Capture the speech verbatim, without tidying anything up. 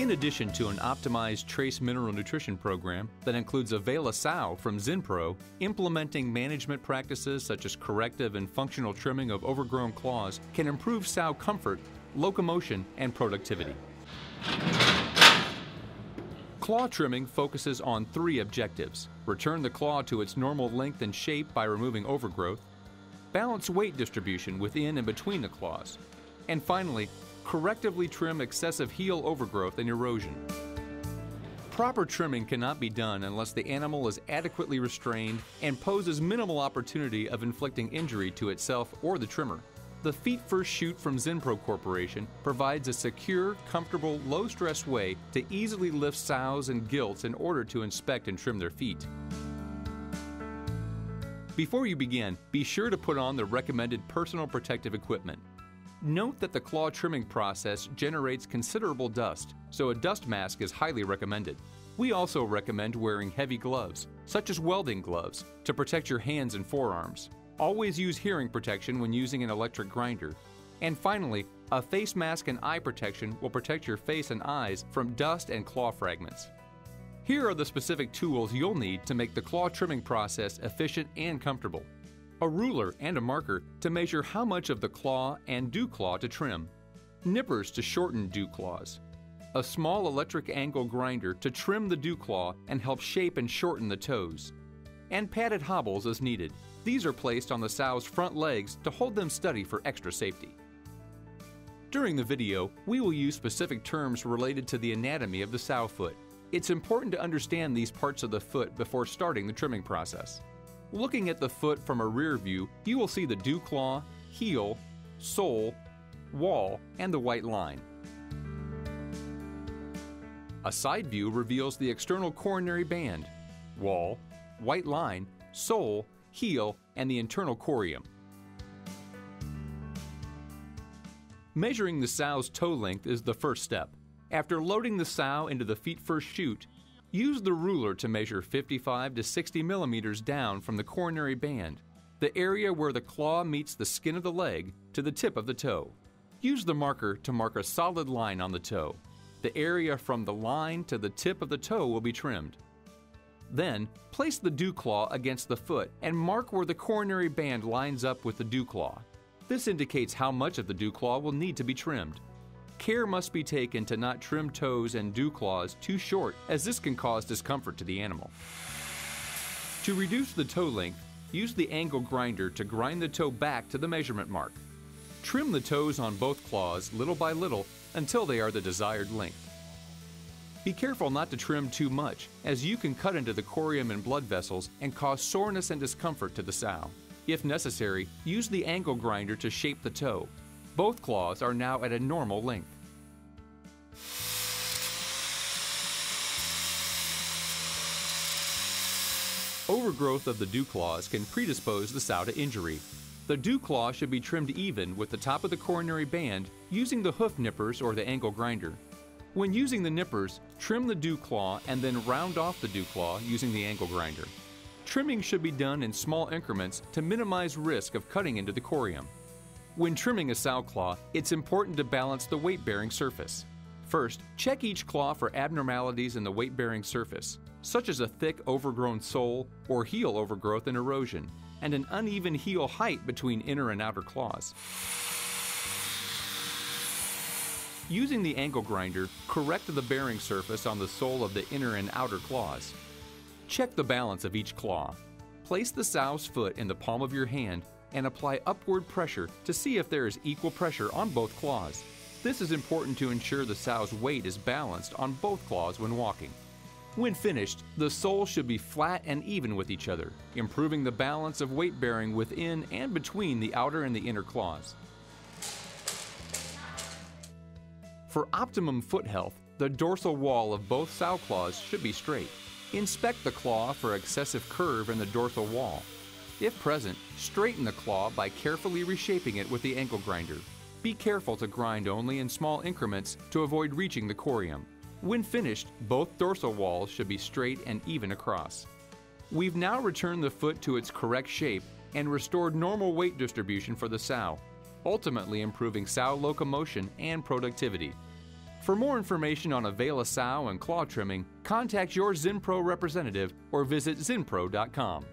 In addition to an optimized trace mineral nutrition program that includes Availa Sow from Zinpro, implementing management practices such as corrective and functional trimming of overgrown claws can improve sow comfort, locomotion, and productivity. Claw trimming focuses on three objectives: return the claw to its normal length and shape by removing overgrowth, balance weight distribution within and between the claws, and finally, correctively trim excessive heel overgrowth and erosion. Proper trimming cannot be done unless the animal is adequately restrained and poses minimal opportunity of inflicting injury to itself or the trimmer. The Feet First Chute from Zinpro Corporation provides a secure, comfortable, low-stress way to easily lift sows and gilts in order to inspect and trim their feet. Before you begin, be sure to put on the recommended personal protective equipment. Note that the claw trimming process generates considerable dust, so a dust mask is highly recommended. We also recommend wearing heavy gloves, such as welding gloves, to protect your hands and forearms. Always use hearing protection when using an electric grinder. And finally, a face mask and eye protection will protect your face and eyes from dust and claw fragments. Here are the specific tools you'll need to make the claw trimming process efficient and comfortable. A ruler and a marker to measure how much of the claw and dew claw to trim. Nippers to shorten dew claws. A small electric angle grinder to trim the dew claw and help shape and shorten the toes. And padded hobbles as needed. These are placed on the sow's front legs to hold them steady for extra safety. During the video, we will use specific terms related to the anatomy of the sow foot. It's important to understand these parts of the foot before starting the trimming process. Looking at the foot from a rear view, you will see the dew claw, heel, sole, wall, and the white line. A side view reveals the external coronary band, wall, white line, sole, heel, and the internal corium. Measuring the sow's toe length is the first step. After loading the sow into the Feet First Chute, use the ruler to measure fifty-five to sixty millimeters down from the coronary band, the area where the claw meets the skin of the leg, to the tip of the toe. Use the marker to mark a solid line on the toe. The area from the line to the tip of the toe will be trimmed. Then, place the dew claw against the foot and mark where the coronary band lines up with the dew claw. This indicates how much of the dew claw will need to be trimmed. Care must be taken to not trim toes and dew claws too short, as this can cause discomfort to the animal. To reduce the toe length, use the angle grinder to grind the toe back to the measurement mark. Trim the toes on both claws little by little until they are the desired length. Be careful not to trim too much, as you can cut into the corium and blood vessels and cause soreness and discomfort to the sow. If necessary, use the angle grinder to shape the toe. Both claws are now at a normal length. Overgrowth of the dew claws can predispose the sow to injury. The dew claw should be trimmed even with the top of the coronary band using the hoof nippers or the angle grinder. When using the nippers, trim the dew claw and then round off the dew claw using the angle grinder. Trimming should be done in small increments to minimize risk of cutting into the corium. When trimming a sow claw, it's important to balance the weight-bearing surface. First, check each claw for abnormalities in the weight-bearing surface, such as a thick overgrown sole or heel overgrowth and erosion, and an uneven heel height between inner and outer claws. Using the angle grinder, correct the bearing surface on the sole of the inner and outer claws. Check the balance of each claw. Place the sow's foot in the palm of your hand and apply upward pressure to see if there is equal pressure on both claws. This is important to ensure the sow's weight is balanced on both claws when walking. When finished, the sole should be flat and even with each other, improving the balance of weight bearing within and between the outer and the inner claws. For optimum foot health, the dorsal wall of both sow claws should be straight. Inspect the claw for excessive curve in the dorsal wall. If present, straighten the claw by carefully reshaping it with the angle grinder. Be careful to grind only in small increments to avoid reaching the corium. When finished, both dorsal walls should be straight and even across. We've now returned the foot to its correct shape and restored normal weight distribution for the sow, ultimately improving sow locomotion and productivity. For more information on Availa Sow and claw trimming, contact your Zinpro representative or visit zinpro dot com.